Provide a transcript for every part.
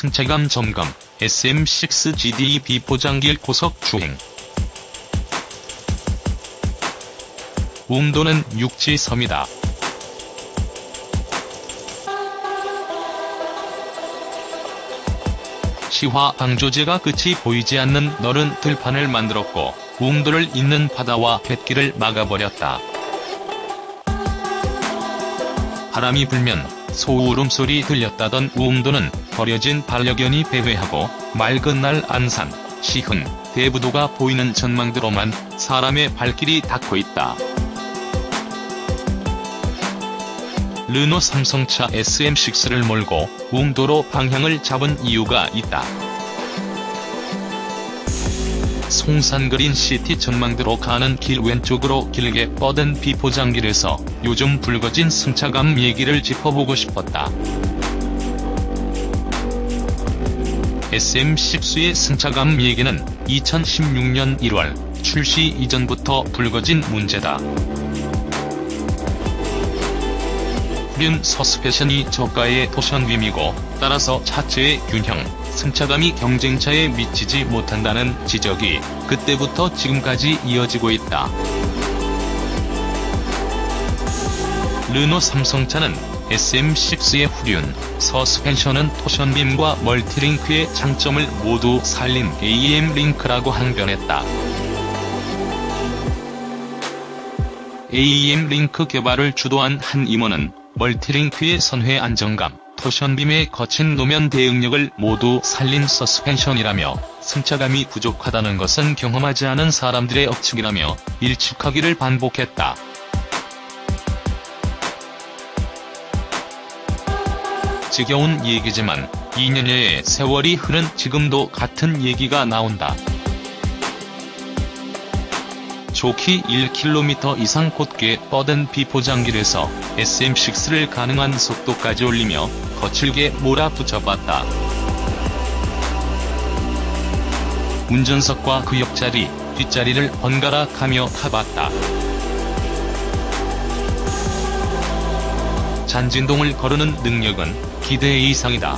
승차감 점검, SM6 GDE 비포장길 고속 주행. 움도는 673이다. 시화 방조제가 끝이 보이지 않는 너른 들판을 만들었고 움도를 잇는 바다와 뱃길을 막아버렸다. 바람이 불면 소우 울음소리 들렸다던 우음도는 버려진 반려견이 배회하고 맑은 날 안산, 시흥, 대부도가 보이는 전망대로만 사람의 발길이 닿고 있다. 르노 삼성차 SM6를 몰고 우음도로 방향을 잡은 이유가 있다. 송산그린시티 전망대로 가는 길 왼쪽으로 길게 뻗은 비포장길에서 요즘 불거진 승차감 얘기를 짚어보고 싶었다. SM6의 승차감 얘기는 2016년 1월 출시 이전부터 불거진 문제다. 후륜 서스펜션이 저가의 토션빔이고 따라서 차체의 균형, 승차감이 경쟁차에 미치지 못한다는 지적이 그때부터 지금까지 이어지고 있다. 르노 삼성차는 SM6의 후륜, 서스펜션은 토션빔과 멀티링크의 장점을 모두 살린 AM 링크라고 항변했다. AM 링크 개발을 주도한 한 임원은 멀티링크의 선회 안정감, 토션빔의 거친 노면 대응력을 모두 살린 서스펜션이라며 승차감이 부족하다는 것은 경험하지 않은 사람들의 억측이라며 일축하기를 반복했다. 지겨운 얘기지만 2년여의 세월이 흐른 지금도 같은 얘기가 나온다. 좋기 1km 이상 곧게 뻗은 비포장길에서 SM6를 가능한 속도까지 올리며 거칠게 몰아붙여봤다. 운전석과 그 옆자리, 뒷자리를 번갈아 가며 타봤다. 잔진동을 거르는 능력은 기대 이상이다.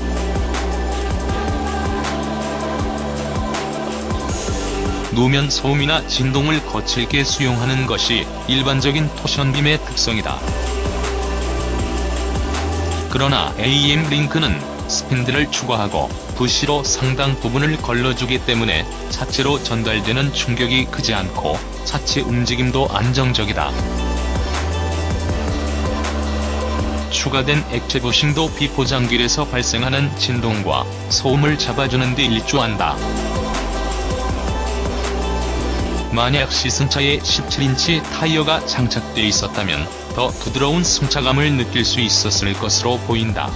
노면 소음이나 진동을 거칠게 수용하는 것이 일반적인 토션빔의 특성이다. 그러나 AM 링크는 스핀드를 추가하고 부시로 상당 부분을 걸러주기 때문에 차체로 전달되는 충격이 크지 않고 차체 움직임도 안정적이다. 추가된 액체 부싱도 비포장길에서 발생하는 진동과 소음을 잡아주는 데 일조한다. 만약 시승차에 17인치 타이어가 장착돼 있었다면 더 부드러운 승차감을 느낄 수 있었을 것으로 보인다.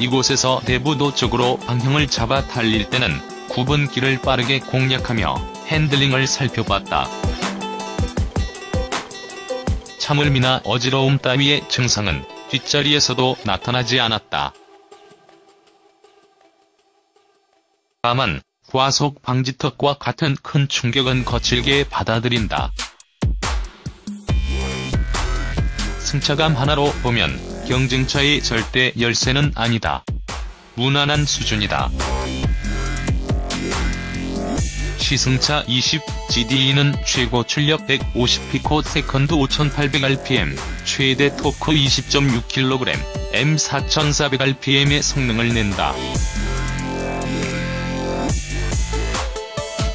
이곳에서 대부도 쪽으로 방향을 잡아 달릴 때는 구분길을 빠르게 공략하며 핸들링을 살펴봤다. 차물미나 어지러움 따위의 증상은 뒷자리에서도 나타나지 않았다. 다만 과속 방지턱과 같은 큰 충격은 거칠게 받아들인다. 승차감 하나로 보면 경쟁차의 절대 열세는 아니다. 무난한 수준이다. 시승차 20 GDE는 최고 출력 150pf, 세컨드 5800rpm, 최대 토크 20.6kg, M4400rpm의 성능을 낸다.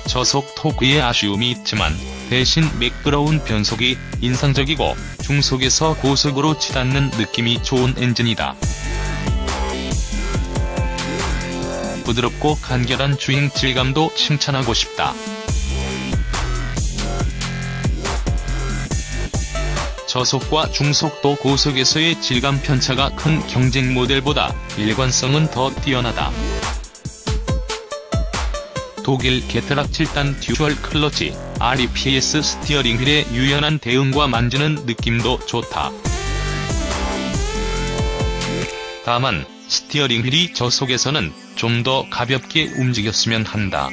저속 토크의 아쉬움이 있지만 대신 매끄러운 변속이 인상적이고 중속에서 고속으로 치닫는 느낌이 좋은 엔진이다. 부드럽고 간결한 주행 질감도 칭찬하고 싶다. 저속과 중속도 고속에서의 질감 편차가 큰 경쟁 모델보다 일관성은 더 뛰어나다. 독일 게트락 7단 듀얼 클러치 REPS 스티어링 휠의 유연한 대응과 만지는 느낌도 좋다. 다만 스티어링 휠이 저속에서는 좀 더 가볍게 움직였으면 한다.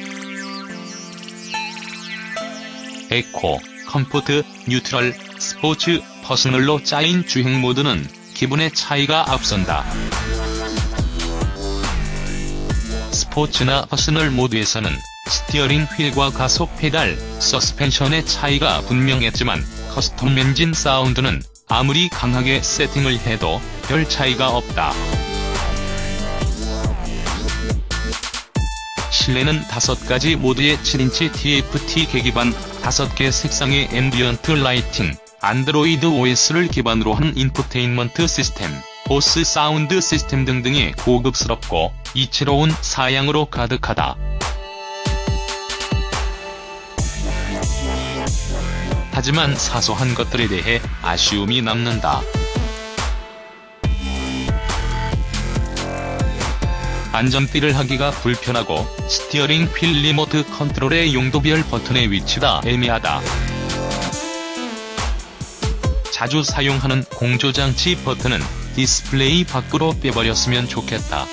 에코, 컴포트, 뉴트럴, 스포츠, 퍼스널로 짜인 주행 모드는 기분의 차이가 앞선다. 스포츠나 퍼스널 모드에서는 스티어링 휠과 가속 페달, 서스펜션의 차이가 분명했지만 커스텀 엔진 사운드는 아무리 강하게 세팅을 해도 별 차이가 없다. 실내는 5가지 모드의 7인치 TFT 기반, 5개 색상의 앰비언트 라이팅, 안드로이드 OS를 기반으로 한 인포테인먼트 시스템, 보스 사운드 시스템 등등이 고급스럽고 이채로운 사양으로 가득하다. 하지만 사소한 것들에 대해 아쉬움이 남는다. 안전띠를 하기가 불편하고 스티어링 휠 리모트 컨트롤의 용도별 버튼의 위치가 애매하다. 자주 사용하는 공조장치 버튼은 디스플레이 밖으로 빼버렸으면 좋겠다.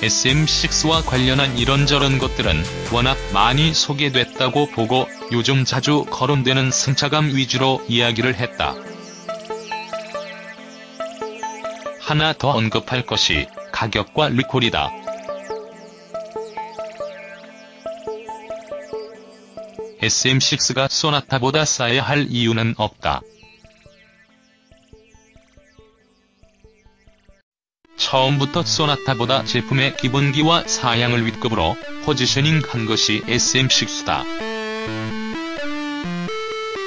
SM6와 관련한 이런저런 것들은 워낙 많이 소개됐다고 보고 요즘 자주 거론되는 승차감 위주로 이야기를 했다. 하나 더 언급할 것이 가격과 리콜이다. SM6가 소나타보다 싸야 할 이유는 없다. 처음부터 소나타보다 제품의 기본기와 사양을 윗급으로 포지셔닝한 것이 SM6다.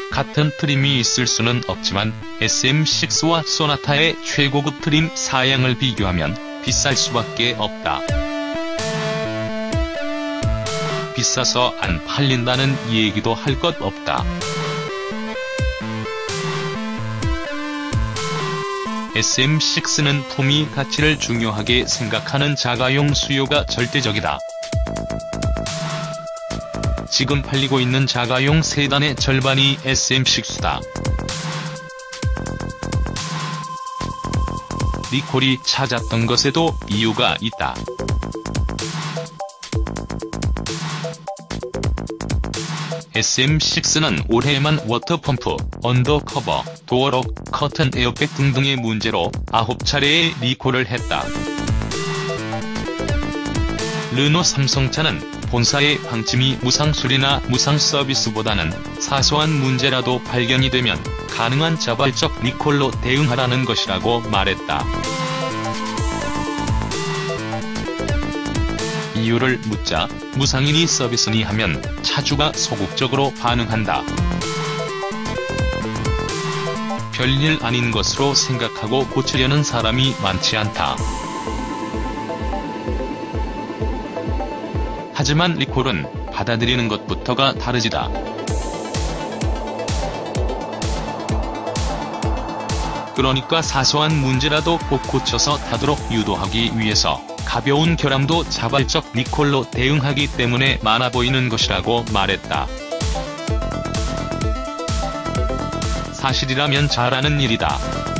같은 트림이 있을 수는 없지만 SM6와 소나타의 최고급 트림 사양을 비교하면 비쌀 수밖에 없다. 비싸서 안 팔린다는 얘기도 할 것 없다. SM6는 품위 가치를 중요하게 생각하는 자가용 수요가 절대적이다. 지금 팔리고 있는 자가용 세단의 절반이 SM6다. 리콜이 찾았던 것에도 이유가 있다. SM6는 올해에만 워터펌프, 언더커버, 도어록, 커튼 에어백 등등의 문제로 9차례의 리콜을 했다. 르노 삼성차는 본사의 방침이 무상수리나 무상서비스보다는 사소한 문제라도 발견이 되면 가능한 자발적 리콜로 대응하라는 것이라고 말했다. 이유를 묻자 무상이니 서비스니 하면 차주가 소극적으로 반응한다. 별일 아닌 것으로 생각하고 고치려는 사람이 많지 않다. 하지만 리콜은 받아들이는 것부터가 다르지다. 그러니까 사소한 문제라도 꼭 고쳐서 타도록 유도하기 위해서 가벼운 결함도 자발적 리콜로 대응하기 때문에 많아 보이는 것이라고 말했다. 사실이라면 잘하는 일이다.